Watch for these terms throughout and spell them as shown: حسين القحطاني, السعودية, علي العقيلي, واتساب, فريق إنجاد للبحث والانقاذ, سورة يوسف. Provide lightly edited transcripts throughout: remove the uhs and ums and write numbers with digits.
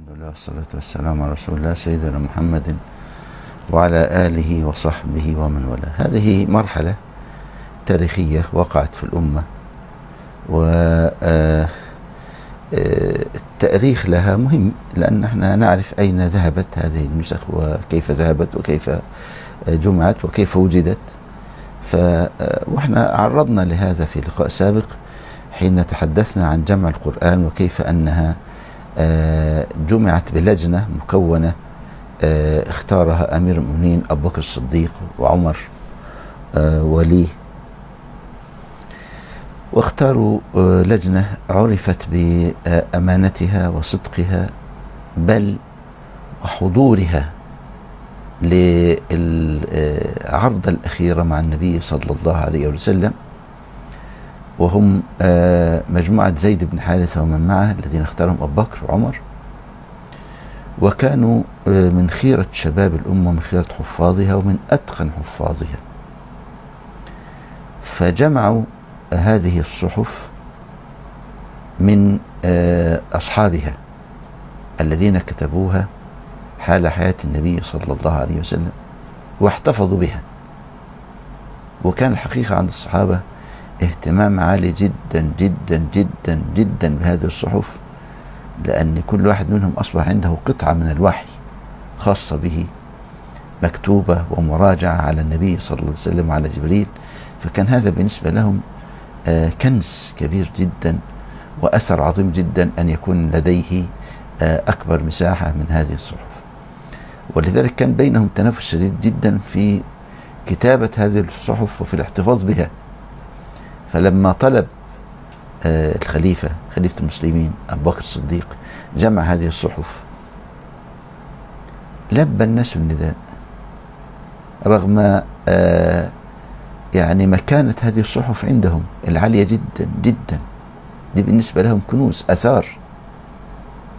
الحمد لله والصلاة والسلام على رسول الله سيدنا محمد وعلى آله وصحبه ومن والاه. هذه مرحلة تاريخية وقعت في الأمة، والتأريخ لها مهم، لأن احنا نعرف أين ذهبت هذه النسخ وكيف ذهبت وكيف جمعت وكيف وجدت. واحنا عرضنا لهذا في لقاء سابق حين تحدثنا عن جمع القرآن، وكيف أنها جمعت بلجنة مكونة اختارها أمير المؤمنين أبو بكر الصديق وعمر ولي، واختاروا لجنة عرفت بأمانتها وصدقها بل وحضورها للعرض الأخيرة مع النبي صلى الله عليه وسلم، وهم مجموعة زيد بن حارثة ومن معه الذين اختارهم أبو بكر وعمر، وكانوا من خيرة شباب الأمة ومن خيرة حفاظها ومن أتقن حفاظها. فجمعوا هذه الصحف من أصحابها الذين كتبوها حال حياة النبي صلى الله عليه وسلم واحتفظوا بها. وكان الحقيقة عند الصحابة اهتمام عالي جدا جدا جدا جدا بهذه الصحف، لأن كل واحد منهم أصبح عنده قطعة من الوحي خاصة به مكتوبة ومراجعة على النبي صلى الله عليه وسلم وعلى جبريل. فكان هذا بالنسبة لهم كنز كبير جدا وأثر عظيم جدا أن يكون لديه أكبر مساحة من هذه الصحف. ولذلك كان بينهم تنافس شديد جدا في كتابة هذه الصحف وفي الاحتفاظ بها. فلما طلب الخليفة، خليفة المسلمين أبو بكر الصديق، جمع هذه الصحف، لبى الناس النداء رغم يعني مكانة هذه الصحف عندهم العالية جدا جدا. دي بالنسبة لهم كنوز،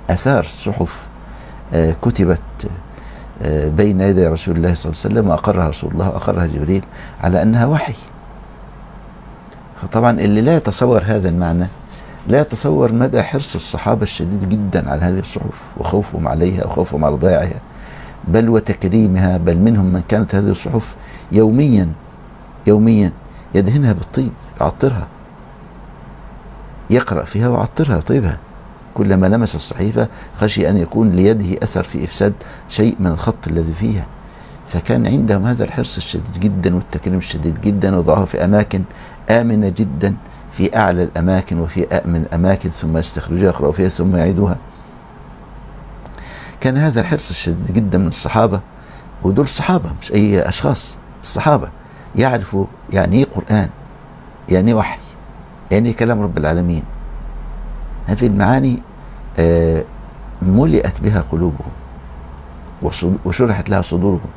آثار صحف كتبت بين يدي رسول الله صلى الله عليه وسلم، وأقرها رسول الله وأقرها جبريل على أنها وحي. طبعا اللي لا يتصور هذا المعنى لا يتصور مدى حرص الصحابة الشديد جدا على هذه الصحف وخوفهم عليها وخوفهم على ضياعها بل وتكريمها. بل منهم من كانت هذه الصحف يوميا يدهنها بالطيب، يعطرها، يقرأ فيها ويعطرها يطيبها. كلما لمس الصحيفة خشي أن يكون ليده أثر في إفساد شيء من الخط الذي فيها. فكان عندهم هذا الحرص الشديد جدا والتكريم الشديد جدا، وضعوها في أماكن آمنة جدا، في أعلى الأماكن وفي أأمن الأماكن، ثم يستخرجوها يقرأوا فيها ثم يعيدوها. كان هذا الحرص الشديد جدا من الصحابة، ودول صحابة مش أي أشخاص، الصحابة يعرفوا يعني إيه قرآن، يعني إيه وحي، يعني إيه كلام رب العالمين. هذه المعاني ملئت بها قلوبهم وشرحت لها صدورهم،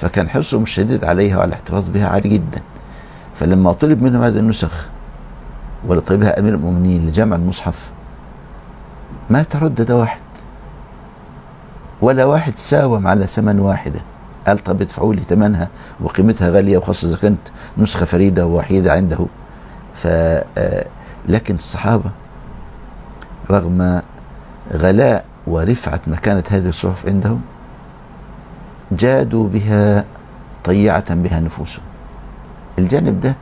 فكان حرصهم الشديد عليها وعلى الاحتفاظ بها عالي جدا. فلما طلب منهم هذه النسخ ولطبها أمير المؤمنين لجمع المصحف، ما تردد واحد، ولا واحد ساوم على ثمن واحدة قال طب ادفعوا لي ثمنها وقيمتها غالية، وخاصة إذا كانت نسخة فريدة ووحيدة عنده. لكن الصحابة رغم غلاء ورفعة مكانة هذه الصحف عندهم جادوا بها طيعة بها نفوسهم. الجانب ده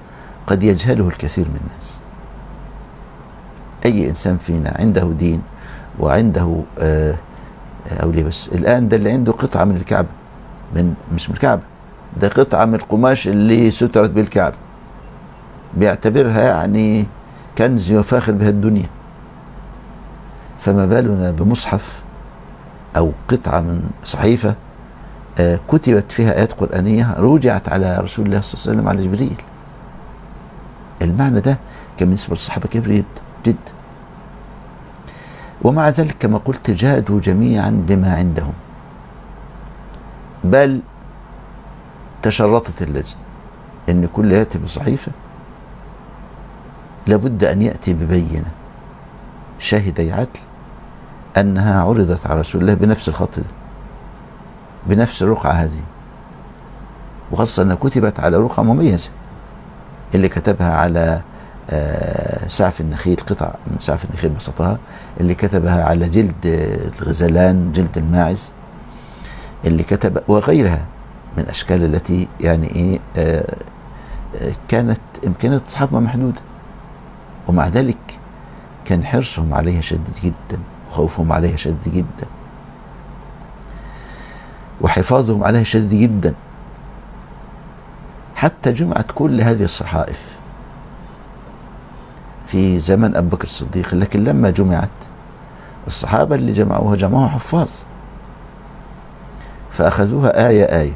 قد يجهله الكثير من الناس. أي إنسان فينا عنده دين وعنده أولي، بس الآن ده اللي عنده قطعة من الكعبة، مش من الكعبة، ده قطعة من القماش اللي سترت بالكعبة، بيعتبرها يعني كنز وفاخر بها الدنيا. فما بالنا بمصحف أو قطعة من صحيفة كتبت فيها آيات قرآنية رجعت على رسول الله صلى الله عليه وسلم على جبريل. المعنى ده كان بالنسبة للصحابة كبير جدا. ومع ذلك كما قلت جادوا جميعا بما عندهم، بل تشرطت اللجنة أن كل يأتي بصحيفة لابد أن يأتي ببينة شاهدي عدل أنها عرضت على رسول الله بنفس الخط ده، بنفس الرقعة هذه، وخاصة أنها كتبت على رقعة مميزة. اللي كتبها على سعف النخيل، قطع من سعف النخيل بسطها اللي كتبها على جلد الغزلان، جلد الماعز اللي كتب، وغيرها من الأشكال التي يعني إيه كانت إمكانية أصحابها محدودة، ومع ذلك كان حرصهم عليها شديد جدا وخوفهم عليها شديد جدا وحفاظهم عليها شديد جدا، حتى جمعت كل هذه الصحائف في زمن أبو بكر الصديق. لكن لما جمعت الصحابة اللي جمعوها جمعوها حفاظ، فأخذوها آية آية،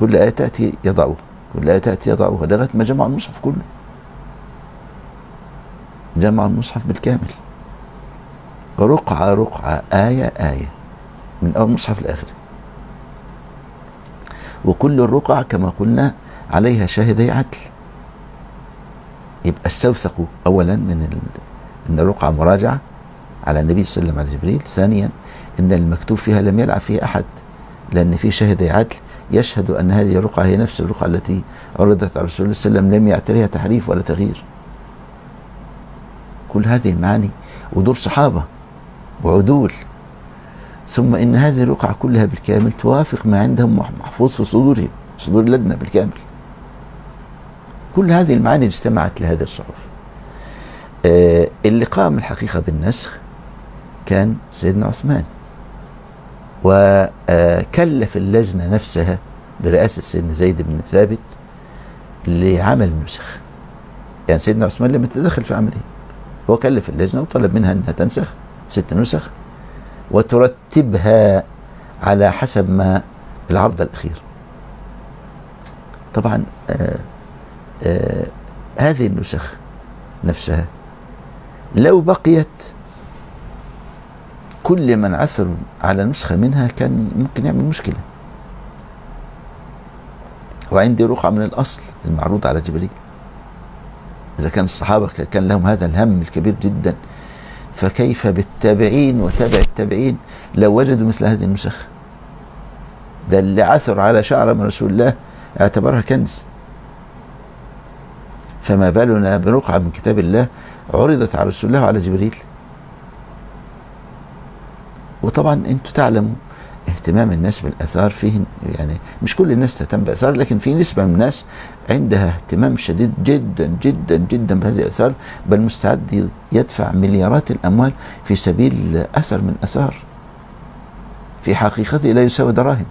كل آية تأتي يضعوها، كل آية تأتي يضعوها، لغاية ما جمعوا المصحف كله، جمعوا المصحف بالكامل رقعة رقعة آية آية من أول المصحف لآخره. وكل الرقعة كما قلنا عليها شاهدي عدل، يبقى استوثقوا أولا من أن الرقعة مراجعة على النبي صلى الله عليه وسلم على جبريل، ثانيا أن المكتوب فيها لم يلعب فيها أحد، لأن في شاهدي عدل يشهد أن هذه الرقعة هي نفس الرقعة التي عرضت على رسول الله صلى الله عليه وسلم، لم يعتريها تحريف ولا تغيير. كل هذه المعاني ودور صحابة وعدول، ثم إن هذه الرقعة كلها بالكامل توافق ما عندهم محفوظ في صدورهم، صدور لدنا بالكامل. كل هذه المعاني اجتمعت لهذه الصحف. اللي قام الحقيقة بالنسخ كان سيدنا عثمان، وكلف اللجنة نفسها برئاسة سيدنا زيد بن ثابت لعمل النسخ. يعني سيدنا عثمان لم يتدخل في عمله، هو كلف اللجنة وطلب منها أنها تنسخ 6 نسخ وترتبها على حسب ما العرض الأخير. طبعا هذه النسخ نفسها لو بقيت، كل من عثر على نسخة منها كان ممكن يعمل مشكلة. وعندي رقعة من الأصل المعروض على جبلي، إذا كان الصحابة كان لهم هذا الهم الكبير جدا، فكيف بالتابعين وتابع التابعين لو وجدوا مثل هذه النسخ؟ ده اللي عثر على شعر من رسول الله اعتبرها كنز، فما بالنا برقعة من كتاب الله عرضت على رسول الله وعلى جبريل. وطبعا انتم تعلموا اهتمام الناس بالآثار فيه، يعني مش كل الناس تهتم بآثار، لكن في نسبة من الناس عندها اهتمام شديد جدا جدا جدا بهذه الآثار، بل مستعد يدفع مليارات الأموال في سبيل أثر من آثار في حقيقته لا يساوي دراهم،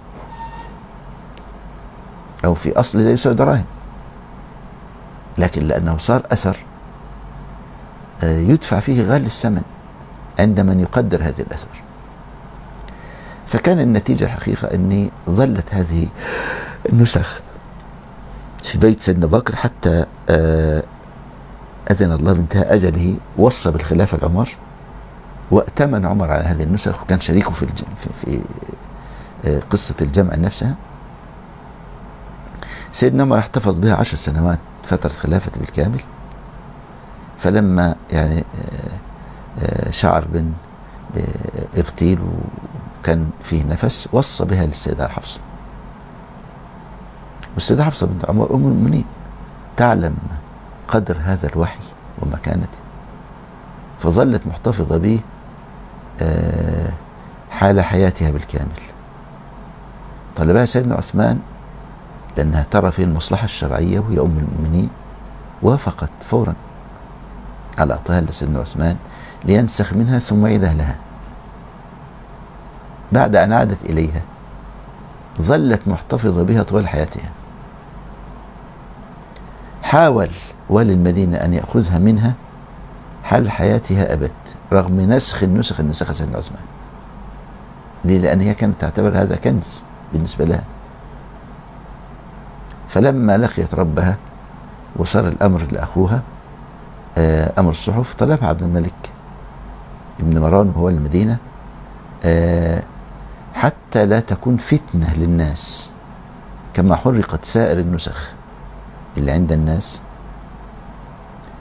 أو في أصله لا يساوي دراهم، لكن لأنه صار أثر يدفع فيه غالي الثمن عند من يقدر هذه الآثار. فكان النتيجة الحقيقة أني ظلت هذه النسخ في بيت سيدنا بكر حتى أذن الله بانتهاء أجله، وصى بالخلافة لعمر، وأتمن عمر على هذه النسخ، وكان شريكه في قصة الجمع نفسها. سيدنا عمر احتفظ بها 10 سنوات فترة خلافة بالكامل، فلما يعني شعر بإغتيل كان فيه نفس، وصى بها للسيدة حفصة، والسيدة حفصة بنت عمر أم المؤمنين تعلم قدر هذا الوحي ومكانته، فظلت محتفظة به حال حياتها بالكامل. طلبها سيدنا عثمان لأنها ترى فيه المصلحة الشرعية وهي أم المؤمنين، وافقت فورا على إعطائها لسيدنا عثمان لينسخ منها ثم يعيدها لها. بعد أن عادت إليها ظلت محتفظة بها طوال حياتها. حاول والي المدينة أن يأخذها منها حال حياتها، أبت رغم نسخ النسخ اللي نسخها سيدنا عثمان. ليه؟ لأن هي كانت تعتبر هذا كنز بالنسبة لها. فلما لقيت ربها وصار الأمر لأخوها أمر الصحف، طلبها عبد الملك ابن مروان وهو المدينة حتى لا تكون فتنة للناس كما حرقت سائر النسخ اللي عند الناس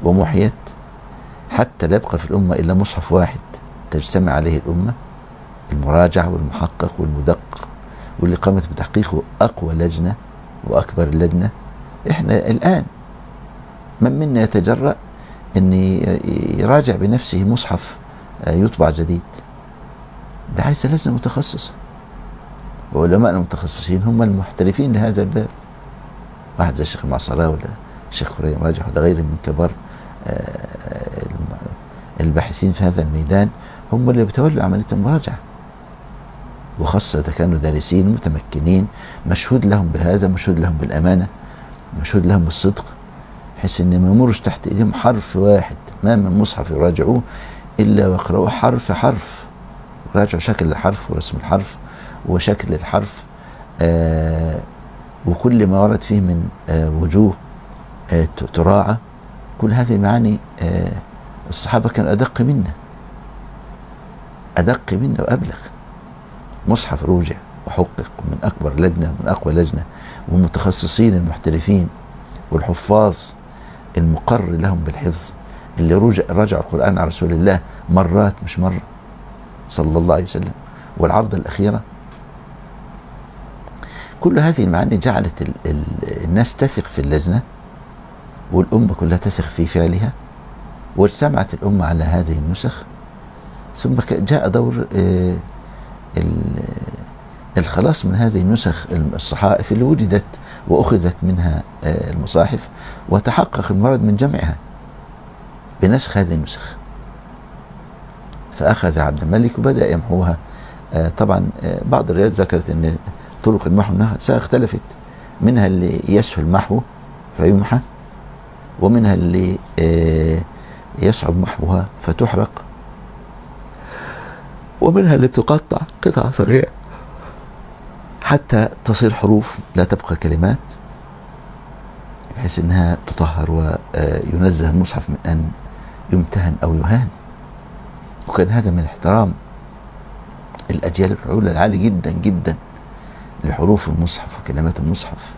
ومحيت، حتى لا يبقى في الأمة إلا مصحف واحد تجتمع عليه الأمة، المراجع والمحقق والمدقق، واللي قامت بتحقيقه أقوى لجنة وأكبر اللجنة. إحنا الآن من منا يتجرأ أن يراجع بنفسه مصحف يطبع جديد؟ ده عايز لازم متخصصة، وعلماء المتخصصين هم المحترفين لهذا الباب. واحد زي الشيخ المعصرة ولا الشيخ خريم راجح ولا غيره من كبار الباحثين في هذا الميدان هم اللي بيتولوا عملية المراجعة، وخاصة إذا كانوا دارسين متمكنين مشهود لهم بهذا، مشهود لهم بالأمانة، مشهود لهم بالصدق، بحيث إن ما يمرش تحت إيديهم حرف واحد ما من مصحف يراجعوه إلا ويقرأوه حرف حرف، وراجعوا شكل الحرف ورسم الحرف وشكل الحرف وكل ما ورد فيه من وجوه تراعى. كل هذه المعاني الصحابة كانوا أدق منا وأبلغ. مصحف روجع وحقق من أكبر لجنة، من أقوى لجنة، والمتخصصين المحترفين والحفاظ المقر لهم بالحفظ اللي رجعوا القرآن على رسول الله مرات مش مرة صلى الله عليه وسلم، والعرض الأخيرة. كل هذه المعاني جعلت الناس تثق في اللجنة، والأمة كلها تثق في فعلها، واجتمعت الأمة على هذه النسخ. ثم جاء دور الخلاص من هذه النسخ الصحائف اللي وجدت وأخذت منها المصاحف، وتحقق المراد من جمعها بنسخ هذه النسخ. فأخذ عبد الملك وبدأ يمحوها. طبعا بعض الروايات ذكرت أن طرق المحو اختلفت، منها اللي يسهل محوه فيمحى، ومنها اللي يصعب محوها فتحرق، ومنها اللي بتقطع قطع صغيرة حتى تصير حروف لا تبقى كلمات، بحيث انها تطهر وينزه المصحف من ان يمتهن او يهان. وكان هذا من احترام الاجيال العلى العالي جدا جدا لحروف المصحف وكلمات المصحف،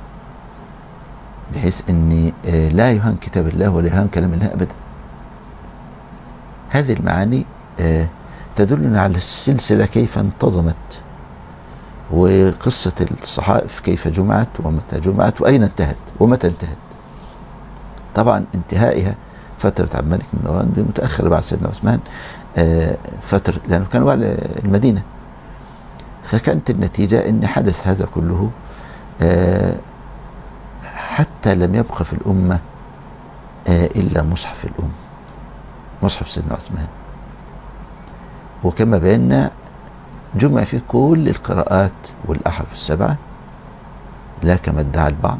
بحيث ان لا يهان كتاب الله ولا يهان كلام الله ابدا. هذه المعاني تدلنا على السلسلة كيف انتظمت، وقصة الصحائف كيف جمعت ومتى جمعت وأين انتهت ومتى انتهت. طبعا انتهائها فترة عبد الملك بن مروان متأخر بعد سيدنا عثمان فترة، لأنه كانوا على المدينة. فكانت النتيجة أن حدث هذا كله حتى لم يبقى في الأمة إلا مصحف الأم، مصحف سيدنا عثمان. وكما بينا جمع فيه كل القراءات والأحرف السبعة، لا كما ادعى البعض،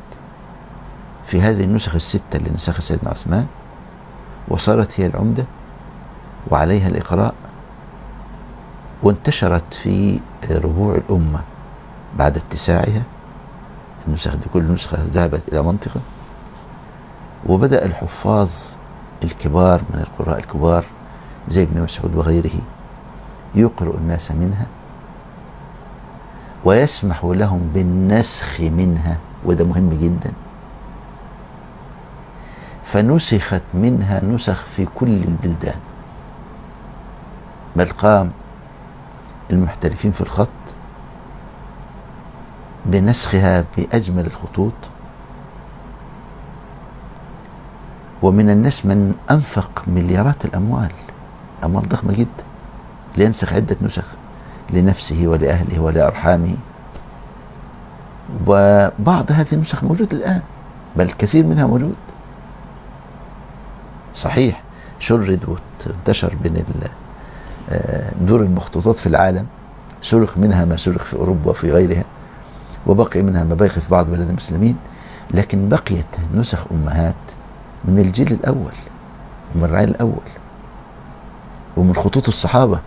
في هذه النسخ الستة اللي نسخها سيدنا عثمان، وصارت هي العمدة وعليها الإقراء، وانتشرت في ربوع الأمة بعد اتساعها. النسخ دي كل نسخة ذهبت إلى منطقة، وبدأ الحفاظ الكبار من القراء الكبار زي ابن مسعود وغيره يقرأ الناس منها، ويسمح لهم بالنسخ منها، وده مهم جدا. فنسخت منها نسخ في كل البلدان، بل قام المحترفين في الخط بنسخها بأجمل الخطوط. ومن الناس من أنفق مليارات الأموال، أموال ضخمة جدا، لينسخ عدة نسخ لنفسه ولأهله ولأرحامه. وبعض هذه النسخ موجود الآن، بل كثير منها موجود. صحيح شرد وانتشر بين دور المخطوطات في العالم، سرق منها ما سرق في أوروبا وفي غيرها، وبقي منها ما بقي في بعض بلاد المسلمين، لكن بقيت نسخ أمهات من الجيل الأول ومن الرعيل الأول، ومن خطوط الصحابة،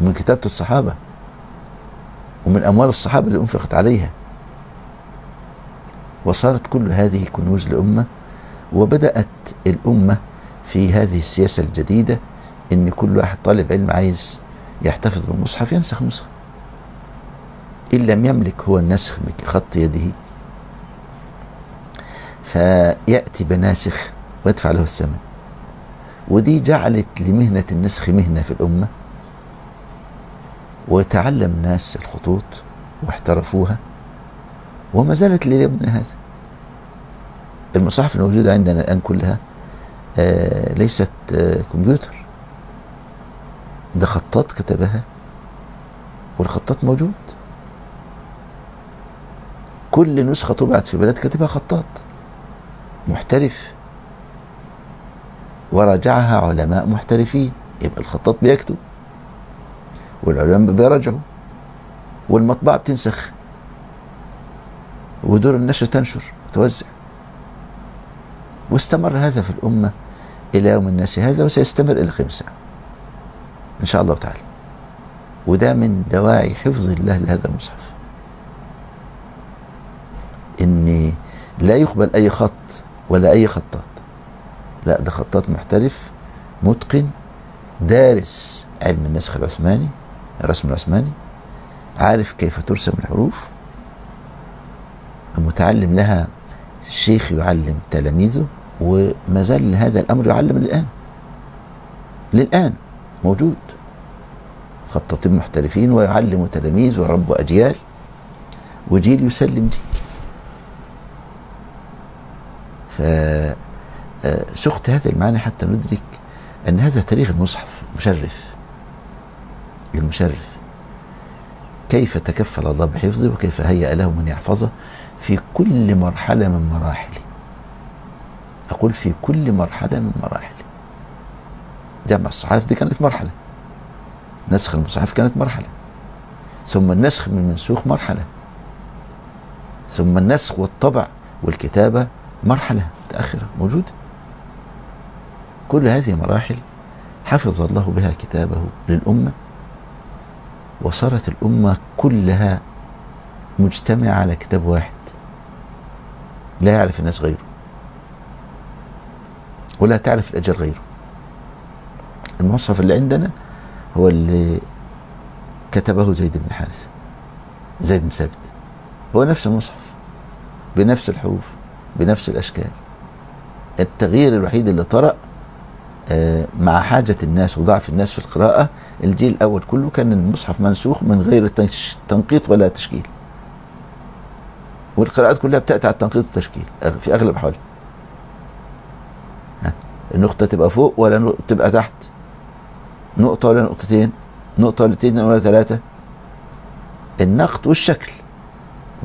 ومن كتابة الصحابة، ومن أموال الصحابة اللي أنفقت عليها. وصارت كل هذه كنوز لأمة. وبدأت الأمة في هذه السياسة الجديدة إن كل واحد طالب علم عايز يحتفظ بالمصحف ينسخ نسخة، إن لم يملك هو النسخ بخط يده فيأتي بناسخ ويدفع له الثمن. ودي جعلت لمهنة النسخ مهنة في الأمة، وتعلم ناس الخطوط واحترفوها، وما زالت ليومنا هذا. المصاحف الموجودة عندنا الآن كلها ليست كمبيوتر، ده خطاط كتبها والخطاط موجود. كل نسخة طبعت في بلد كاتبها خطاط محترف وراجعها علماء محترفين، يبقى الخطاط بيكتب والعلماء بيراجعوا والمطبعة بتنسخ ودور النشر تنشر وتوزع. واستمر هذا في الأمة إلى يوم الناس هذا، وسيستمر إلى قيام الساعة إن شاء الله تعالى. وده من دواعي حفظ الله لهذا المصحف، إن لا يقبل أي خط ولا أي خطاط، لا ده خطاط محترف متقن دارس علم النسخ العثماني، الرسم العثماني، عارف كيف ترسم الحروف، متعلم لها، الشيخ يعلم تلاميذه، وما زال هذا الأمر يعلم للآن. للآن موجود خطاطين محترفين ويعلموا تلاميذ ويربوا أجيال وجيل يسلم ديك. فسخت هذا المعنى حتى ندرك أن هذا تاريخ المصحف المشرف. المشرف كيف تكفل الله بحفظه وكيف هيأ له من يحفظه في كل مرحلة من مراحله. أقول في كل مرحلة من مراحله. جمع الصحائف دي كانت مرحلة، نسخ المصحف كانت مرحلة، ثم النسخ من المنسوخ مرحلة، ثم النسخ والطبع والكتابة مرحلة متأخرة موجودة. كل هذه مراحل حفظ الله بها كتابه للأمة، وصارت الأمة كلها مجتمعة على كتاب واحد لا يعرف الناس غيره ولا تعرف الأجيال غيره. المصحف اللي عندنا هو اللي كتبه زيد بن حارثة، زيد بن ثابت، هو نفس المصحف بنفس الحروف بنفس الأشكال. التغيير الوحيد اللي طرأ مع حاجة الناس وضعف الناس في القراءة، الجيل الأول كله كان المصحف منسوخ من غير تنقيط ولا تشكيل، والقراءات كلها بتأتي على التنقيط والتشكيل في أغلب حالها، النقطة تبقى فوق ولا تبقى تحت، نقطة ولا نقطتين، نقطة ولا اثنين ولا ثلاثة، النقط والشكل،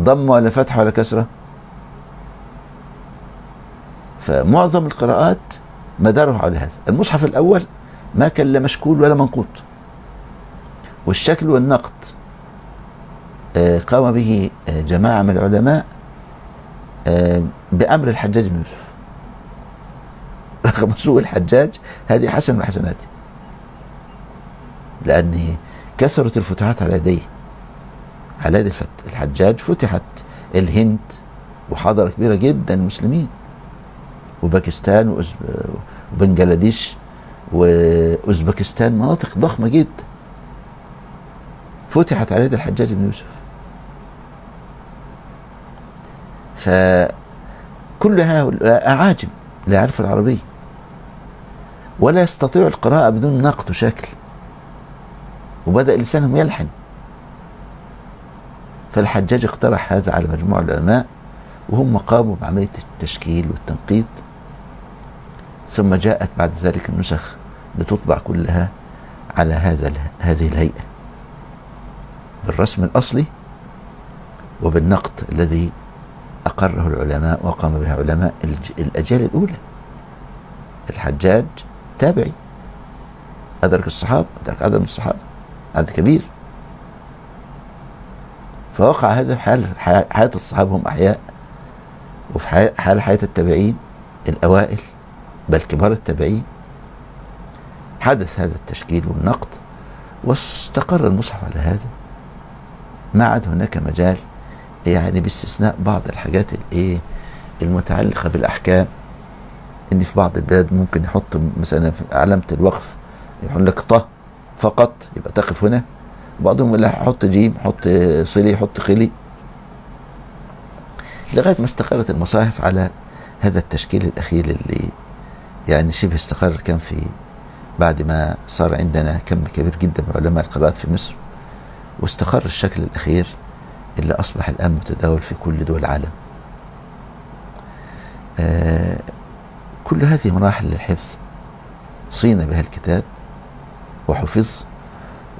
ضم ولا فتحة ولا كسرة. فمعظم القراءات مداره على هذا. المصحف الأول ما كان لا مشكول ولا منقوط، والشكل والنقط قام به جماعة من العلماء بأمر الحجاج بن يوسف رغم سوء الحجاج. هذه حسن من حسناته، لأن كسرت الفتوحات على يديه، على يد الحجاج فتحت الهند وحضرة كبيرة جدا المسلمين، وباكستان وبنجلاديش وأوزبكستان، مناطق ضخمة جدا فتحت على يد الحجاج بن يوسف. فكل هؤلاء أعاجم لا يعرفوا العربية ولا يستطيعوا القراءة بدون نقط وشكل، وبدأ لسانهم يلحن. فالحجاج اقترح هذا على مجموعة العلماء، وهم قاموا بعملية التشكيل والتنقيط، ثم جاءت بعد ذلك النسخ لتطبع كلها على هذه الهيئة، بالرسم الأصلي وبالنقط الذي أقره العلماء وقام بها علماء الأجيال الأولى. الحجاج تابعي، أدرك الصحابة، أدرك عدد من الصحابة، عدد كبير. فوقع هذا في حياة الصحابة، هم أحياء، وفي حياة التابعين الأوائل بل كبار التابعين. حدث هذا التشكيل والنقد، واستقر المصحف على هذا. ما عاد هناك مجال، يعني باستثناء بعض الحاجات المتعلقة بالأحكام، إن في بعض البلاد ممكن يحط مثلا في علامة الوقف يقول لك طه فقط، يبقى تقف هنا. بعضهم يقول لك حط جيم، حط صلي، حط خلي، لغاية ما استقرت المصاحف على هذا التشكيل الأخير اللي يعني شبه استقر. كان في بعد ما صار عندنا كم كبير جدا من علماء القراءات في مصر، واستقر الشكل الأخير اللي أصبح الآن متداول في كل دول العالم. كل هذه مراحل الحفظ صين بها الكتاب وحفظ،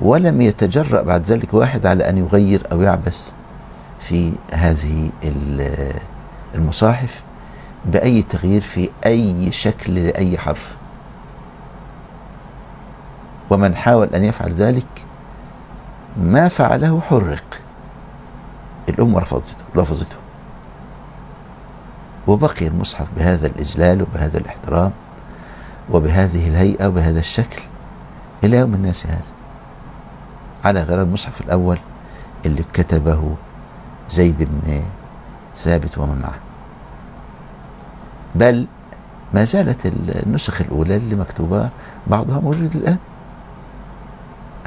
ولم يتجرأ بعد ذلك واحد على أن يغير أو يعبث في هذه المصاحف بأي تغيير في أي شكل لأي حرف، ومن حاول أن يفعل ذلك ما فعله حرق. الأمة رفضته ولفظته، وبقي المصحف بهذا الإجلال وبهذا الاحترام وبهذه الهيئة وبهذا الشكل إلى يوم الناس هذا، على غير المصحف الأول اللي كتبه زيد بن ثابت ومن معه. بل ما زالت النسخ الأولى اللي مكتوبة بعضها موجود الآن،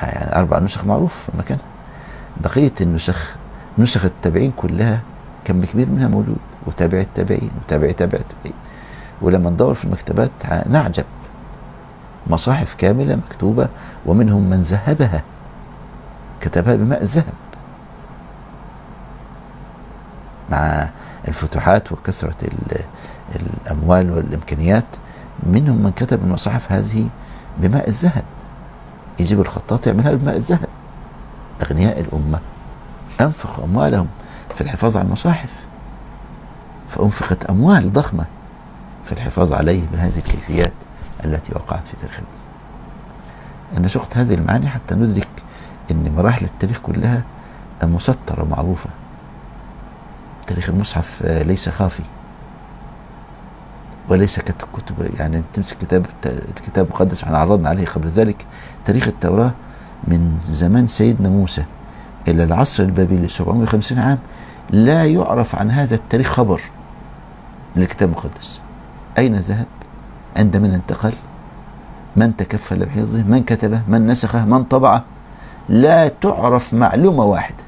يعني 4 نسخ معروف مكانها. بقية النسخ، نسخ التابعين كلها كم كبير منها موجود، وتابع التابعين وتابع تابع التابعين. ولما ندور في المكتبات نعجب، مصاحف كاملة مكتوبة، ومنهم من ذهبها كتبها بماء الذهب مع الفتوحات وكثرة الأموال والإمكانيات. منهم من كتب المصاحف هذه بماء الذهب، يجيب الخطاط يعملها بماء الذهب. أغنياء الأمة أنفقوا أموالهم في الحفاظ على المصاحف، فأنفقت أموال ضخمة في الحفاظ عليه بهذه الكيفيات التي وقعت في تاريخ الأمة. أنا شقت هذه المعاني حتى ندرك أن مراحل التاريخ كلها مسطرة معروفة. تاريخ المصحف ليس خافي وليس ككتب، يعني بتمسك كتاب الكتاب المقدس، احنا عرضنا عليه قبل ذلك تاريخ التوراة من زمان سيدنا موسى إلى العصر البابلي 750 عام لا يعرف عن هذا التاريخ خبر من الكتاب المقدس. أين ذهب؟ عند من انتقل؟ من تكفل بحفظه؟ من كتبه؟ من نسخه؟ من طبعه؟ لا تعرف معلومة واحدة.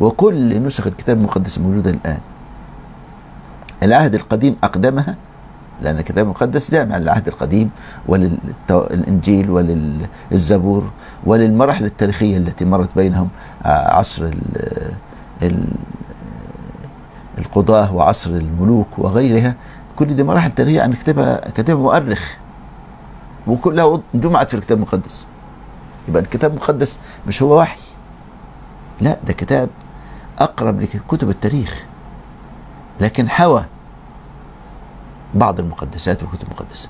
وكل نسخ الكتاب المقدس موجودة الآن. العهد القديم أقدمها، لأن الكتاب المقدس جامع للعهد القديم وللإنجيل وللزبور وللمراحل التاريخية التي مرت بينهم، عصر القضاة وعصر الملوك وغيرها. كل دي مراحل تاريخية أن كتبها مؤرخ، وكلها جمعت في الكتاب المقدس. يبقى الكتاب المقدس مش هو وحي، لا، ده كتاب أقرب لكتب التاريخ، لكن حوى بعض المقدسات والكتب المقدسة.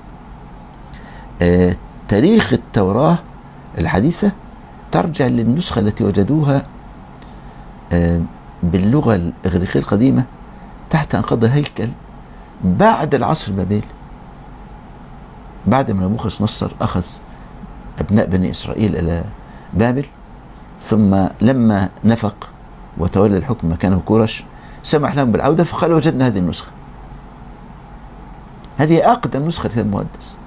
تاريخ التوراة الحديثة ترجع للنسخة التي وجدوها باللغة الإغريقية القديمة تحت أنقاض الهيكل بعد العصر البابلي، بعد ما نبوخذ نصر أخذ أبناء بني إسرائيل إلى بابل، ثم لما نفق وتولى الحكم مكانه كورش سمح لهم بالعودة، فقال وجدنا هذه النسخة. هذه أقدم نسخة للكتاب المقدس،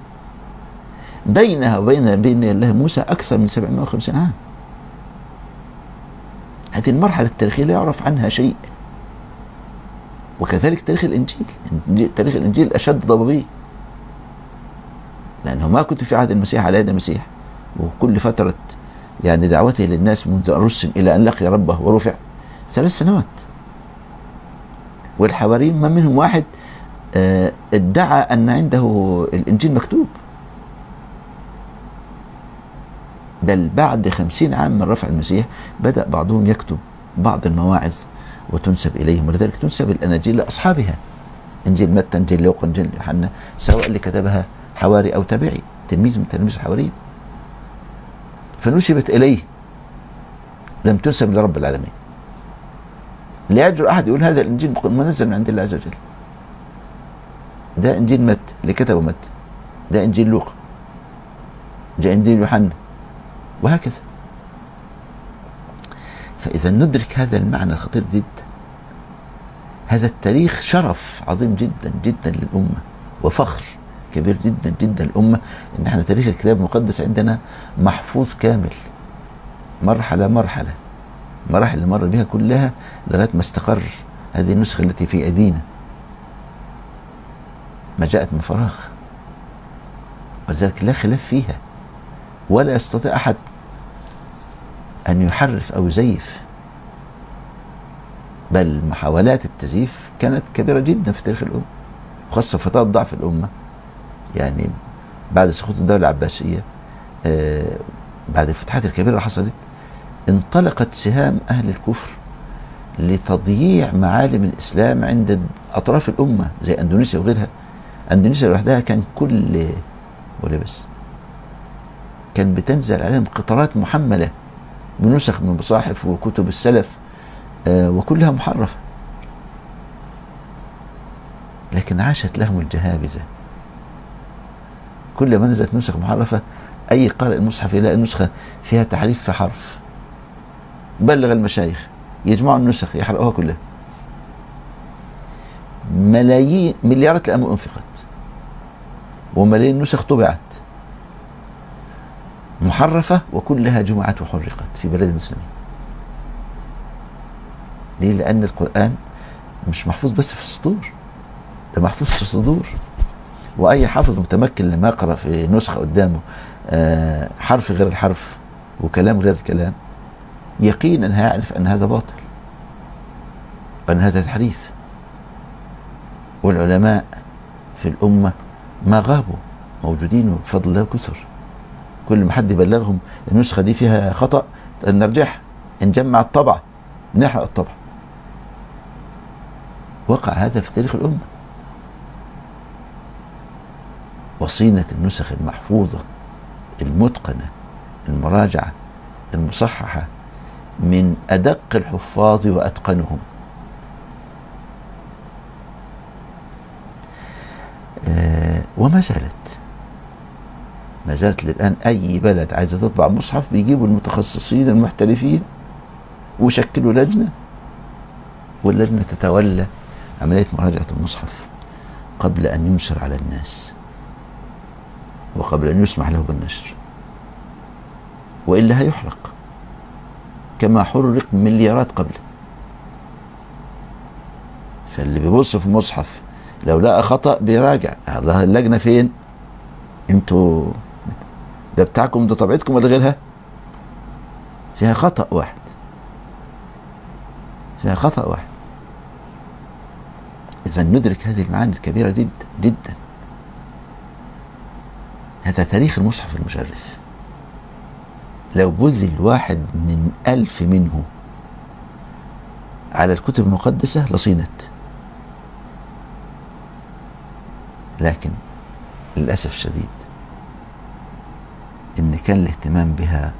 بينها وبين الله موسى أكثر من 750 عام. هذه المرحلة التاريخية لا يعرف عنها شيء. وكذلك تاريخ الإنجيل، تاريخ الإنجيل أشد ضبابية، لأنه ما كنت في عهد المسيح على يد المسيح، وكل فترة يعني دعوته للناس منذ أن رسل إلى أن لقي ربه ورفع 3 سنوات. والحواريين ما منهم واحد ادعى أن عنده الإنجيل مكتوب، بل بعد 50 عام من رفع المسيح بدأ بعضهم يكتب بعض المواعظ وتنسب إليهم، ولذلك تنسب الأناجيل لأصحابها، إنجيل متى، إنجيل لوقا، إنجيل يوحنا، سواء اللي كتبها حواري أو تابعي، تلميذ من تلاميذ الحواريين. فنسبت إليه، لم تنسب لرب العالمين. لا يجرؤ أحد يقول هذا الإنجيل منزل من عند الله عز وجل. ده إنجيل متى اللي كتبه متى، ده إنجيل لوقا، ده إنجيل يوحنا، وهكذا. فإذا ندرك هذا المعنى الخطير جدا. هذا التاريخ شرف عظيم جدا جدا للأمة، وفخر كبير جدا جدا للأمة إن احنا تاريخ الكتاب المقدس عندنا محفوظ كامل، مرحلة مرحلة، مراحل اللي مر بها كلها لغاية ما استقر هذه النسخة التي في أيدينا، ما جاءت من فراغ، ولذلك لا خلاف فيها، ولا يستطيع أحد أن يحرف أو يزيف بل محاولات التزييف كانت كبيرة جدا في تاريخ الأمة، وخاصة في فترات ضعف الأمة، يعني بعد سقوط الدولة العباسية، بعد الفتوحات الكبيرة اللي حصلت، انطلقت سهام أهل الكفر لتضييع معالم الإسلام عند أطراف الأمة زي أندونيسيا وغيرها. أندونيسيا لوحدها كان كل ولبس كان بتنزل عليهم قطارات محملة بنسخ من مصاحف وكتب السلف وكلها محرفة، لكن عاشت لهم الجهابذة. كل ما نزلت نسخ محرفة أي قارئ المصحف يلاقي النسخة فيها تحريف في حرف، بلغ المشايخ يجمعوا النسخ يحرقوها كلها. ملايين مليارات الأموال أنفقت وملايين نسخ طبعت محرفة وكلها جمعت وحرقت في بلاد المسلمين. ليه؟ لأن القرآن مش محفوظ بس في السطور، ده محفوظ في الصدور، وأي حافظ متمكن لما يقرأ في نسخة قدامه حرف غير الحرف وكلام غير الكلام يقينا هيعرف أن هذا باطل وأن هذا تحريف. والعلماء في الأمة ما غابوا، موجودين وبفضل الله وكثر. كل ما حد يبلغهم النسخة دي فيها خطأ نرجعها، نجمع الطبعة، نحرق الطبعة. وقع هذا في تاريخ الأمة. وصينة النسخ المحفوظة المتقنة المراجعة المصححة من أدق الحفاظ وأتقنهم. وما زالت للآن أي بلد عايزة تطبع مصحف بيجيبوا المتخصصين المحترفين ويشكلوا لجنة، واللجنة تتولى عملية مراجعة المصحف قبل أن ينشر على الناس وقبل أن يسمح له بالنشر، وإلا هيحرق كما حرق مليارات قبله. فاللي بيبص في مصحف لو لقى خطأ بيراجع. الله، اللجنة فين؟ انتوا ده بتاعكم، ده طبيعتكم ولا غيرها؟ فيها خطأ واحد، فيها خطأ واحد. إذا ندرك هذه المعاني الكبيرة جدا جدا. هذا تاريخ المصحف المشرف. لو بذل واحد من 1000 منه على الكتب المقدسة لصينت، لكن للأسف الشديد إن كان الاهتمام بها،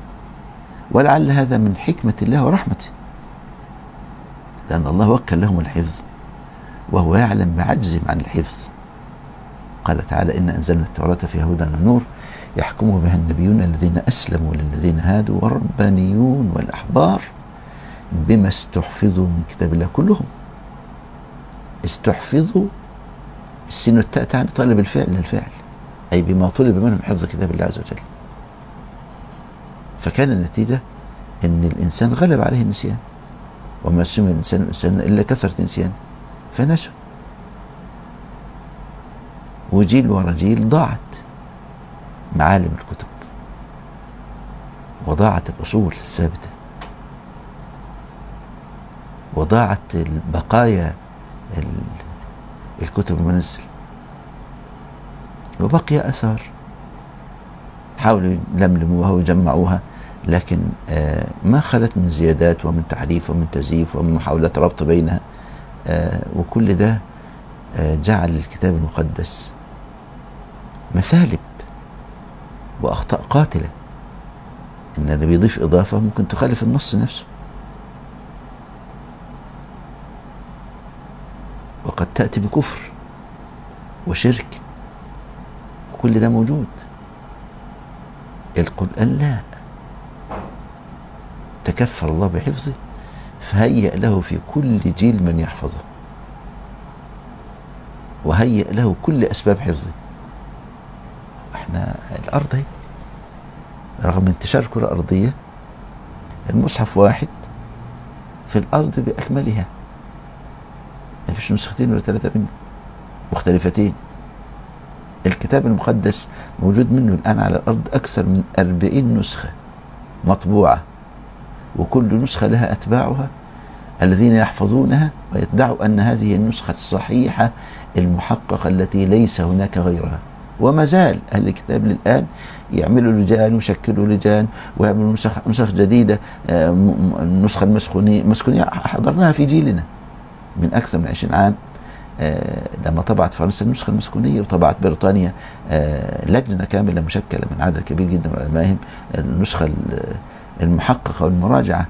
ولعل هذا من حكمة الله ورحمته، لأن الله وكل لهم الحفظ وهو يعلم بعجزهم عن الحفظ. قال تعالى: إن أنزلنا التوراة فيها هدى ونور يحكم بها النبيون الذين أسلموا للذين هادوا والربانيون والأحبار بما استحفظوا من كتاب الله كلهم. استحفظوا السين والتاء تعني طالب الفعل للفعل، أي بما طلب منهم حفظ كتاب الله عز وجل. فكان النتيجة أن الإنسان غلب عليه النسيان، وما سمي الإنسان إنسانا إلا كثرة نسيان، فنسوا، وجيل ورا جيل ضاعت معالم الكتب وضاعت الأصول الثابتة وضاعت البقايا الكتب المنزل، وبقي أثار حاولوا يلملموها ويجمعوها، لكن ما خلت من زيادات ومن تحريف ومن تزييف ومن محاولات ربط بينها، وكل ده جعل الكتاب المقدس مثالب وأخطاء قاتلة. إن اللي بيضيف إضافة ممكن تخالف النص نفسه. وقد تأتي بكفر وشرك، وكل ده موجود. القرآن لا، تكفل الله بحفظه فهيأ له في كل جيل من يحفظه، وهيأ له كل أسباب حفظه. احنا الأرض هي رغم انتشار كرة أرضية، المصحف واحد في الأرض بأكملها، ما فيش نسختين ولا ثلاثة منه مختلفتين. الكتاب المقدس موجود منه الآن على الأرض أكثر من 40 نسخة مطبوعة، وكل نسخة لها أتباعها الذين يحفظونها ويدعوا أن هذه النسخة الصحيحة المحققة التي ليس هناك غيرها. وما زال أهل الكتاب للآن يعملوا لجان ويشكلوا لجان ويعملوا نسخ جديدة. النسخة المسكونية حضرناها في جيلنا من أكثر من 20 عام، لما طبعت فرنسا النسخة المسكونية، وطبعت بريطانيا لجنة كاملة مشكلة من عدد كبير جدا من علمائهم النسخة المحققة والمراجعة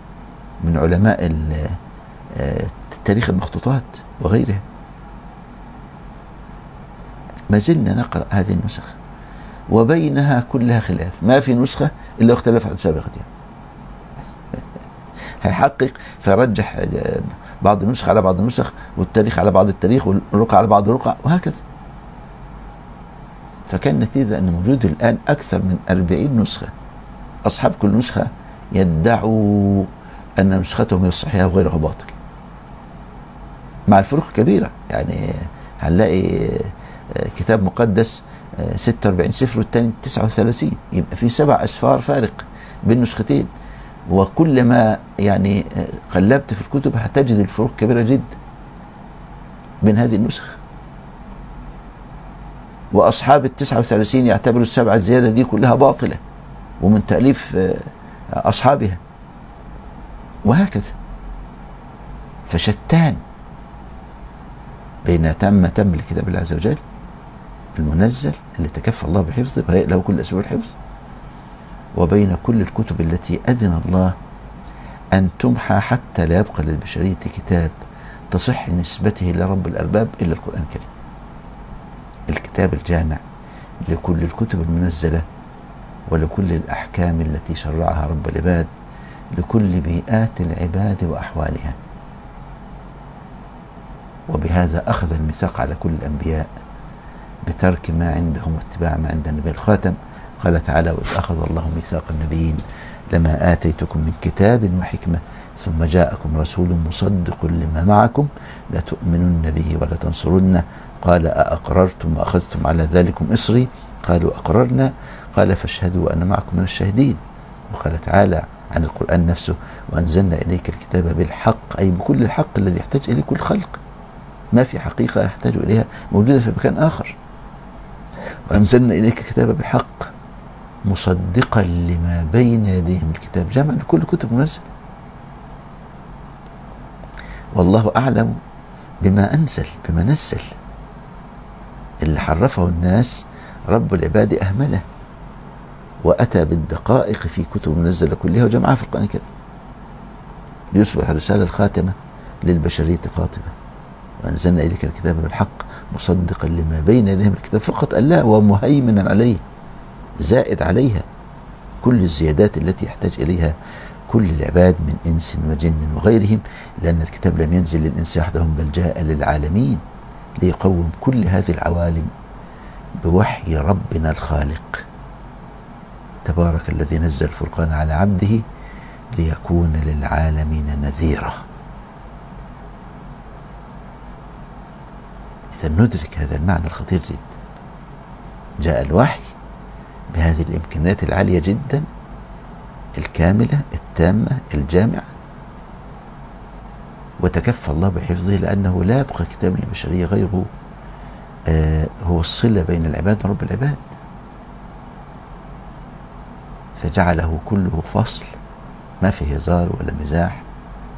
من علماء تاريخ المخطوطات وغيرها. ما زلنا نقرأ هذه النسخ وبينها كلها خلاف، ما في نسخة إلا اختلف عن سابقتها. هيحقق فيرجح بعض النسخ على بعض النسخ، والتاريخ على بعض التاريخ، والرقعة على بعض الرقعة، وهكذا. فكان النتيجة أن موجود الآن أكثر من 40 نسخة أصحاب كل نسخة يدعوا أن نسختهم هي الصحيحة وغيرها باطل، مع الفروق الكبيرة. يعني هنلاقي كتاب مقدس 46 سفر والثاني 39، يبقى في 7 أسفار فارق بين نسختين، وكل ما يعني قلبت في الكتب هتجد الفروق كبيرة جدا بين هذه النسخ. وأصحاب 39 يعتبروا ال7 زيادة دي كلها باطلة ومن تأليف أصحابها، وهكذا. فشتان بين تم الكتاب الله عز وجل المنزل اللي تكفى الله بحفظه وهيئ له كل أسباب الحفظ، وبين كل الكتب التي أذن الله أن تمحى حتى لا يبقى للبشرية كتاب تصح نسبته إلى رب الأرباب إلا القرآن الكريم، الكتاب الجامع لكل الكتب المنزلة ولكل الأحكام التي شرعها رب العباد لكل بيئات العباد وأحوالها. وبهذا أخذ الميثاق على كل الأنبياء بترك ما عندهم واتباع ما عند النبي الخاتم. قال تعالى: وإذ أخذ الله ميثاق النبيين لما آتيتكم من كتاب وحكمة ثم جاءكم رسول مصدق لما معكم لتؤمنن به ولا تنصرنه قال أأقررتم وأخذتم على ذلكم إصري قالوا أقررنا قال فاشهدوا أنا معكم من الشاهدين. وقال تعالى عن القرآن نفسه: وأنزلنا إليك الكتاب بالحق، أي بكل الحق الذي يحتاج إليه كل خلق، ما في حقيقة يحتاج إليها موجودة في مكان آخر. وأنزلنا إليك الكتاب بالحق مصدقا لما بين يديه من الكتاب، جامع لكل كتب منزل. والله أعلم بما أنزل، بما نزل. اللي حرفه الناس رب العباد أهمله، وأتى بالدقائق في كتب منزلة كلها وجمعها في القرآن الكريم ليصبح الرسالة الخاتمة للبشرية قاطبة. وأنزلنا إليك الكتاب بالحق مصدقا لما بين يديه من الكتاب، فقط الله ومهيمنا عليه زائد عليها كل الزيادات التي يحتاج إليها كل العباد من إنس وجن وغيرهم، لأن الكتاب لم ينزل للإنس وحدهم بل جاء للعالمين ليقوم كل هذه العوالم بوحي ربنا الخالق. تبارك الذي نزل الفرقان على عبده ليكون للعالمين نذيرا. إذا ندرك هذا المعنى الخطير جدا، جاء الوحي بهذه الإمكانيات العالية جدا الكاملة التامة الجامعة، وتكفى الله بحفظه لأنه لا يبقى كتاب للبشرية غيره، هو الصلة بين العباد ورب العباد، فجعله كله فصل ما فيه هزار ولا مزاح.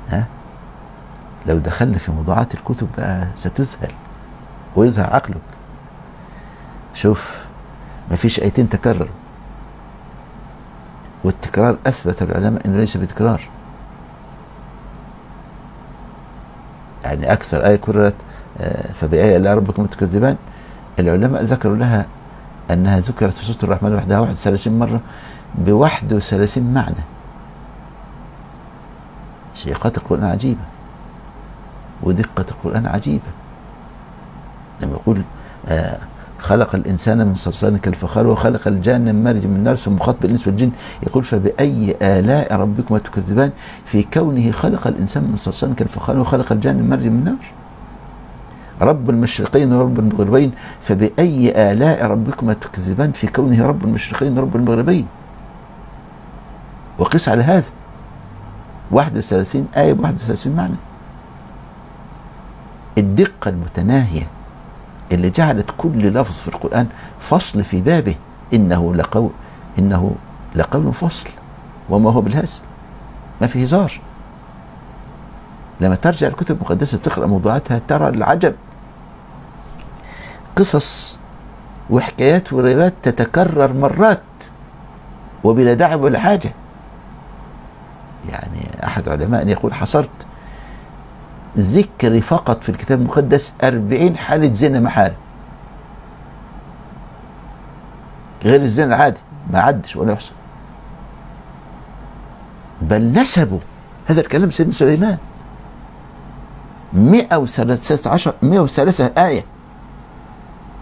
ها؟ لو دخلنا في موضوعات الكتب بقى ستذهل ويظهر عقلك. شوف، ما فيش آيتين تكرروا، والتكرار أثبت العلماء أنه ليس بتكرار. يعني أكثر آية كررت فبآية الله ربكم تكذبان، العلماء ذكروا لها أنها ذكرت في سورة الرحمن وحدها 31 مرة ب31 معنى. سياقات القرآن عجيبة ودقة القرآن عجيبة. لما يقول خلق الإنسان من صلصال كالفخار وخلق الجان من مارج من نار ثم خاطب الإنس والجن، يقول فبأي آلاء ربكما تكذبان في كونه خلق الإنسان من صلصال كالفخار وخلق الجان من مارج من نار، رب المشرقين ورب المغربين فبأي آلاء ربكما تكذبان في كونه رب المشرقين ورب المغربين. وقس على هذا 31 آية ب31 معنى. الدقة المتناهية اللي جعلت كل لفظ في القرآن فصل في بابه. إنه لقول فصل وما هو بالهزل، ما في هزار. لما ترجع الكتب المقدسة تقرأ موضوعاتها ترى العجب، قصص وحكايات وروايات تتكرر مرات وبلا داعي ولا حاجة. يعني أحد علمائنا يقول حصرت ذكري فقط في الكتاب المقدس 40 حالة زنا محارم، غير الزنا العادي ما عدش ولا يحصل. بل نسبوا هذا الكلام سيدنا سليمان 113 آية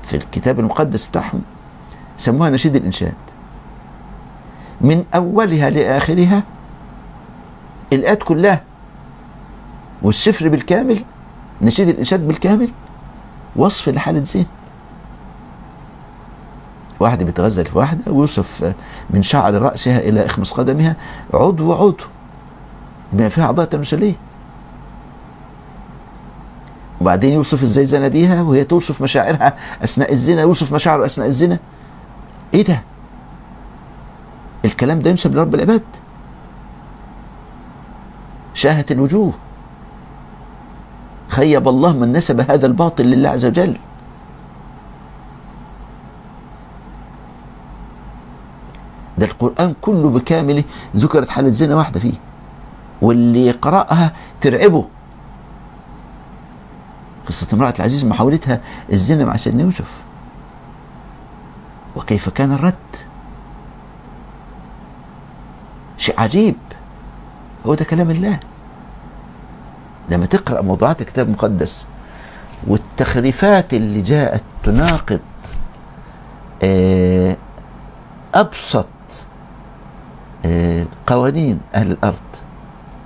في الكتاب المقدس بتاعهم، سموها نشيد الإنشاد، من أولها لآخرها الآيات كلها والسفر بالكامل، نشيد الإنشاد بالكامل وصف لحالة زين. واحدة بتغزل في واحدة ويوصف من شعر رأسها إلى إخمص قدمها عضو عضو بما فيها أعضاء تمثيلية، وبعدين يوصف إزاي زنى بيها وهي توصف مشاعرها أثناء الزنا، يوصف مشاعره أثناء الزنا. إيه ده؟ الكلام ده ينسب لرب العباد، شاهت الوجوه، خيب الله من نسب هذا الباطل لله عز وجل. ده القرآن كله بكامله ذكرت حالة زنا واحدة فيه، واللي يقرأها ترعبه، قصة امرأة العزيز محاولتها الزنا مع سيدنا يوسف وكيف كان الرد. شيء عجيب، هو ده كلام الله. لما تقرأ موضوعات الكتاب المقدس والتخريفات اللي جاءت تناقض أبسط قوانين أهل الأرض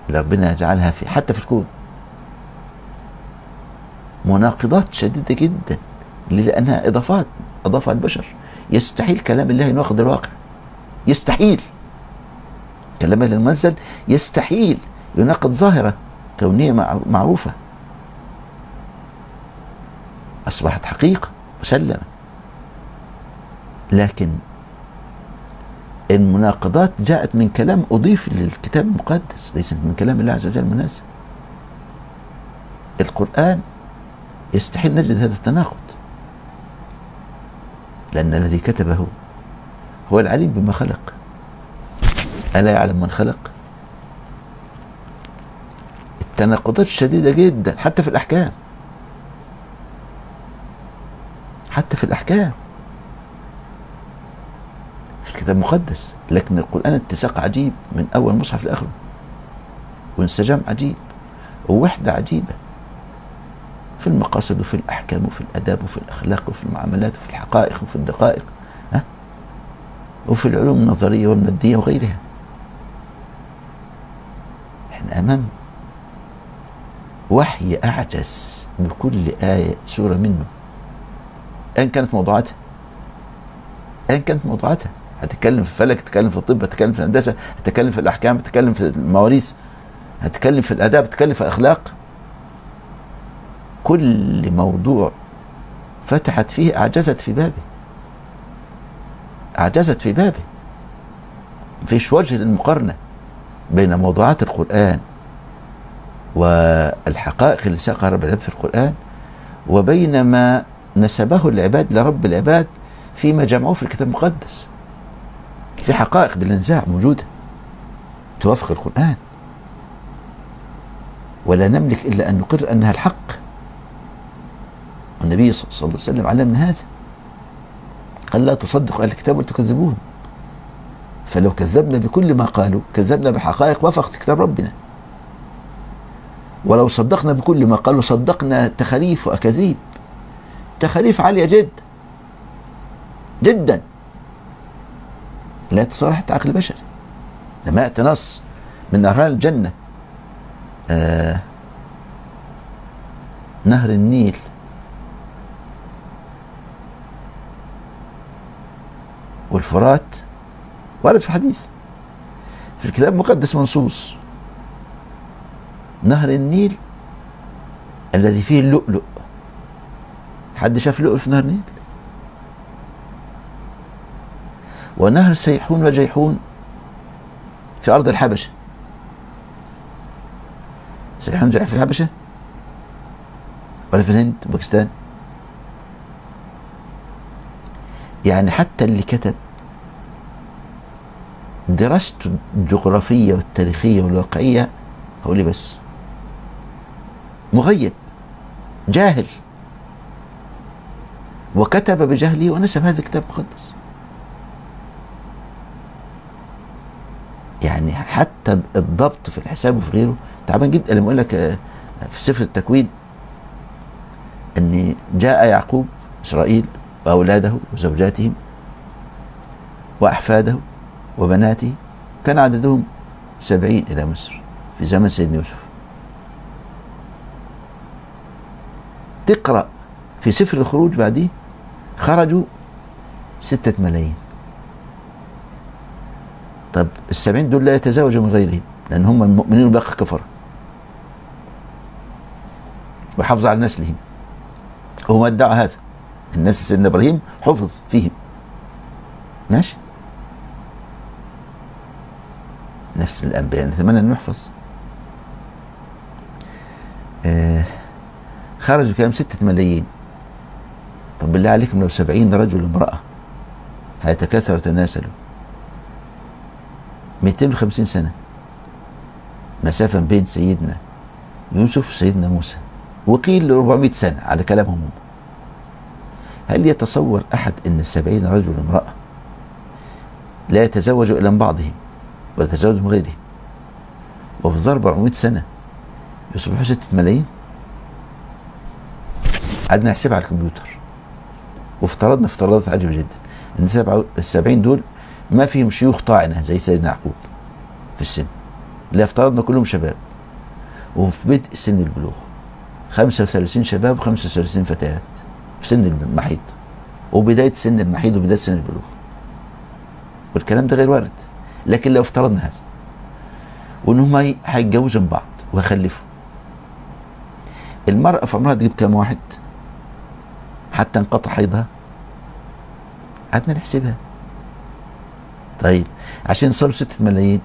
اللي ربنا جعلها في حتى في الكون، مناقضات شديدة جدا لأنها إضافات أضافها البشر، يستحيل كلام الله يناقض الواقع، يستحيل كلام الله المنزل يستحيل يناقض ظاهرة كونية معروفة أصبحت حقيقة مسلمة. لكن المناقضات جاءت من كلام أضيف للكتاب المقدس، ليست من كلام الله عز وجل مناسب. القرآن يستحيل نجد هذا التناقض، لأن الذي كتبه هو العليم بما خلق، ألا يعلم من خلق. التناقضات شديدة جدا حتى في الأحكام، حتى في الأحكام في الكتاب المقدس. لكن القرآن اتساق عجيب من أول مصحف لآخره، وانسجام عجيب ووحدة عجيبة في المقاصد وفي الأحكام وفي الأداب وفي الأخلاق وفي المعاملات وفي الحقائق وفي الدقائق وفي العلوم النظرية والمادية وغيرها. احنا أمام وحي أعجز بكل آية سورة منه، أين كانت موضوعاتها؟ أين كانت موضوعاتها؟ هتتكلم في الفلك، هتتكلم في الطب، هتتكلم في الهندسة، هتتكلم في الأحكام، هتتكلم في المواريث، هتتكلم في الآداب، هتتكلم في الأخلاق. كل موضوع فتحت فيه أعجزت في بابه، أعجزت في بابه. مفيش وجه للمقارنة بين موضوعات القرآن والحقائق اللي ساقها رب العباد في القرآن وبين ما نسبه العباد لرب العباد فيما جمعوه في الكتاب المقدس. في حقائق بالنزاع موجودة توافق القرآن، ولا نملك إلا أن نقر أنها الحق. والنبي صلى الله عليه وسلم علمنا هذا، قال لا تصدقوا أهل الكتاب وتكذبوه، فلو كذبنا بكل ما قالوا كذبنا بحقائق وافقت كتاب ربنا، ولو صدقنا بكل ما قالوا صدقنا تخاريف وأكاذيب، تخاريف عالية جدا جدا لا تصارح حتى عقل بشري. لما يأتي نص من أنهار الجنة، نهر النيل والفرات، ورد في الحديث في الكتاب المقدس منصوص، نهر النيل الذي فيه اللؤلؤ. حد شاف لؤلؤ في نهر النيل؟ ونهر سيحون وجيحون في أرض الحبشة. سيحون وجيحون في الحبشة؟ ولا في الهند وباكستان؟ يعني حتى اللي كتب دراسته الجغرافية والتاريخية والواقعية هو لي بس مغيب جاهل، وكتب بجهله ونسب هذا الكتاب المقدس. يعني حتى الضبط في الحساب وفي غيره تعبان جدا. لما اقول لك في سفر التكوين ان جاء يعقوب اسرائيل واولاده وزوجاتهم واحفاده وبناته، كان عددهم 70 الى مصر في زمن سيدنا يوسف. تقرأ في سفر الخروج بعديه خرجوا 6 ملايين. طب ال70 دول لا يتزوجوا من غيرهم لأن هم المؤمنين والباقي كفرة، وحافظوا على نسلهم. هو ادعى هذا الناس سيدنا إبراهيم حفظ فيهم. ماشي، نفس الأنبياء نتمنى أن نحفظ. خرجوا كام؟ 6 ملايين. طب بالله عليكم لو 70 رجل وامرأة هيتكاثروا وتناسلوا 250 سنة مسافة بين سيدنا يوسف وسيدنا موسى، وقيل 400 سنة على كلامهم هم. هل يتصور أحد أن ال70 رجل وامرأة لا يتزوجوا إلا من بعضهم ولا يتزوجوا من غيرهم، وفي ظرف 400 سنة يصبحوا 6 ملايين؟ قعدنا نحسبها على الكمبيوتر وافترضنا افتراضات عجيبه جدا ان 70 دول ما فيهم شيوخ طاعنه زي سيدنا يعقوب في السن، اللي افترضنا كلهم شباب وفي بدء سن البلوغ، 35 شباب و35 فتيات في سن المحيض وبدايه سن المحيض وبدايه سن البلوغ. والكلام ده غير وارد، لكن لو افترضنا هذا وانهم هيتجوزوا من بعض ويخلفوا، المرأة في عمرها تجيب كام واحد حتى انقطع حيضها؟ قعدنا نحسبها. طيب عشان يصلوا 6 ملايين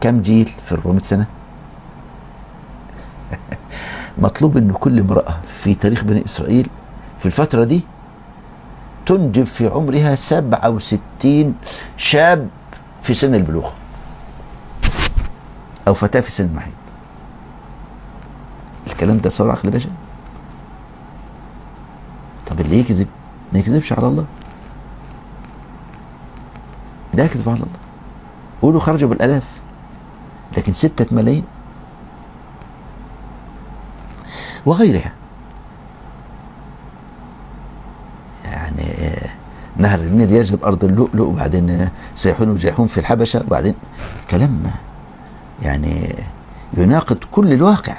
كم جيل في 400 سنة؟ مطلوب ان كل امرأة في تاريخ بني اسرائيل في الفترة دي تنجب في عمرها 67 شاب في سن البلوغ او فتاة في سن المحيط. الكلام ده صار عقل بشري. طب اللي يكذب ما يكذبش على الله، ده كذب على الله. قولوا خرجوا بالالاف، لكن 6 ملايين وغيرها. يعني نهر النيل يجلب ارض اللؤلؤ، وبعدين سيحون وجيحون في الحبشه، وبعدين كلام يعني يناقض كل الواقع.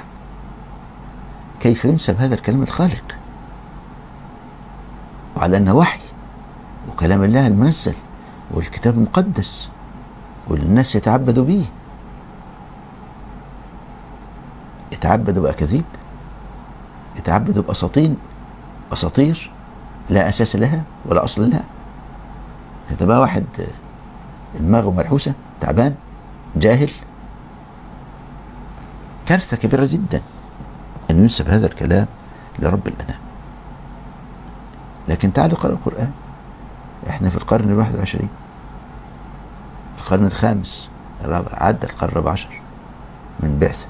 كيف ينسب هذا الكلام الخالق وعلى أنه وحي وكلام الله المنزل والكتاب المقدس والناس يتعبدوا به؟ يتعبدوا بأكاذيب، يتعبدوا بأساطير لا أساس لها ولا أصل لها. كتبها واحد دماغه ملحوسة تعبان جاهل. كارثة كبيرة جدا أن ينسب هذا الكلام لرب الأنام. لكن تعالوا قرأوا القرآن. إحنا في القرن 21، القرن 5 الرابع، عدى القرن 14 من بعثة.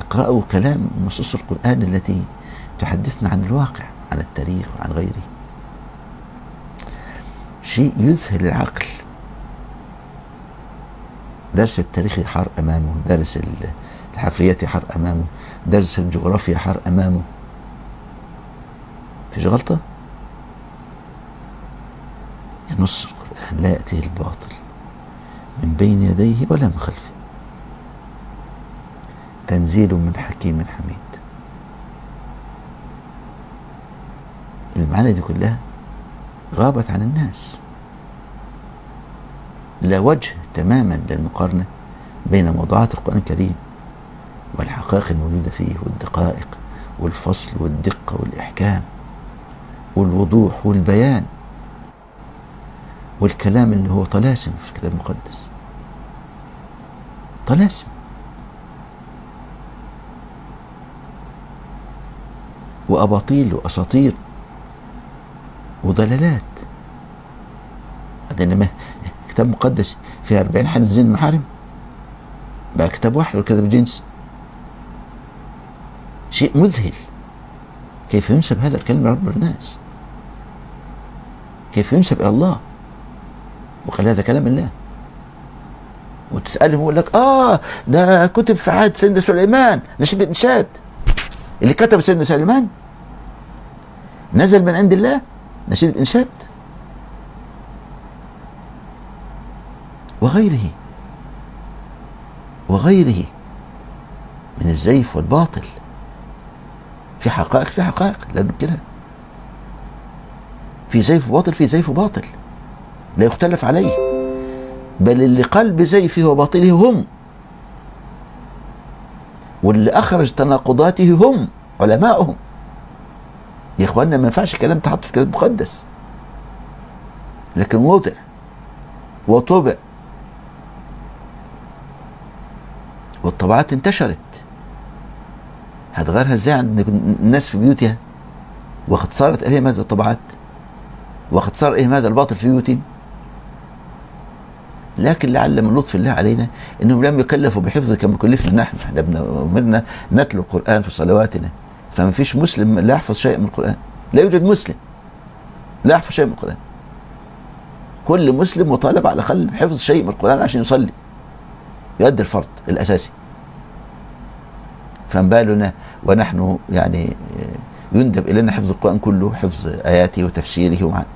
اقرأوا كلام نصوص القرآن التي تحدثنا عن الواقع، عن التاريخ وعن غيره. شيء يذهل العقل. درس التاريخ حار أمامه، درس الحفريات حار أمامه، درس الجغرافيا حار أمامه. فيش غلطة؟ ينص القرآن لا يأتيه الباطل من بين يديه ولا من خلفه، تنزيل من حكيم حميد. المعاني دي كلها غابت عن الناس. لا وجه تماما للمقارنة بين موضوعات القرآن الكريم والحقائق الموجودة فيه والدقائق والفصل والدقة والإحكام والوضوح والبيان والكلام اللي هو طلاسم في الكتاب المقدس، طلاسم. وأباطيل وأساطير وضلالات. بعدين لما الكتاب المقدس فيه 40 حدث زين المحارم، بقى كتاب واحد والكتاب الجنسي. شيء مذهل. كيف ينسب هذا الكلام لرب الناس؟ كيف ينسب إلى الله؟ وقال هذا كلام الله. وتسألهم يقول لك ده كتب في عهد سيدنا سليمان، نشيد الإنشاد. اللي كتب سيدنا سليمان نزل من عند الله، نشيد الإنشاد وغيره من الزيف والباطل. في حقائق لا ننكرها. في زيف وباطل لا يختلف عليه، بل اللي قلب زيفه وباطله هم، واللي أخرج تناقضاته هم علماؤهم. يا إخواننا، ما ينفعش كلام تحط في كتاب مقدس لكن وضع وطبع، والطبعات انتشرت. هتغيرها ازاي عند الناس في بيوتها؟ وقد صارت اليهم هذه الطبعات، وقد صار اليهم هذا الباطل في بيوتهم. لكن لعل من لطف الله علينا انهم لم يكلفوا بحفظه كما كلفنا نحن. احنا امرنا نتلو القران في صلواتنا، فما فيش مسلم لا يحفظ شيء من القران. لا يوجد مسلم لا يحفظ شيء من القران. كل مسلم مطالب على الاقل بحفظ شيء من القران عشان يصلي، يؤدي الفرض الاساسي. فما بالنا ونحن يعني يندب الينا حفظ القران كله، حفظ اياته وتفسيره ومعناه.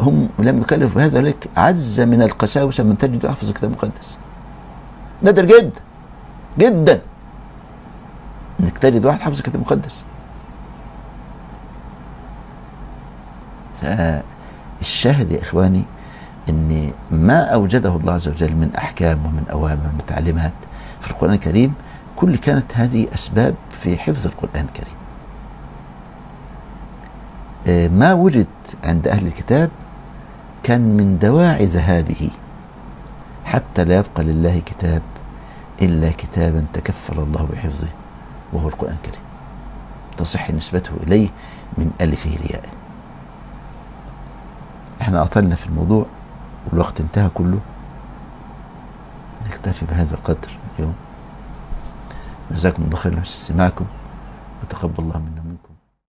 هم لم يكلفوا بهذا، لك عز من القساوسه من تجد يحفظ الكتاب المقدس. نادر جدا جدا انك تجد واحد حفظ الكتاب المقدس. فالشاهد يا اخواني ان ما اوجده الله عز وجل من احكام ومن اوامر ومتعلمات في القران الكريم كل كانت هذه اسباب في حفظ القران الكريم. ما وجد عند أهل الكتاب كان من دواعي ذهابه، حتى لا يبقى لله كتاب إلا كتابا تكفل الله بحفظه وهو القرآن الكريم، تصح نسبته إليه من ألفه ليائه. احنا أطلنا في الموضوع والوقت انتهى كله. نكتفي بهذا القدر اليوم. جزاكم الله خيرا على استماعكم، وتقبل الله منا ومنكم.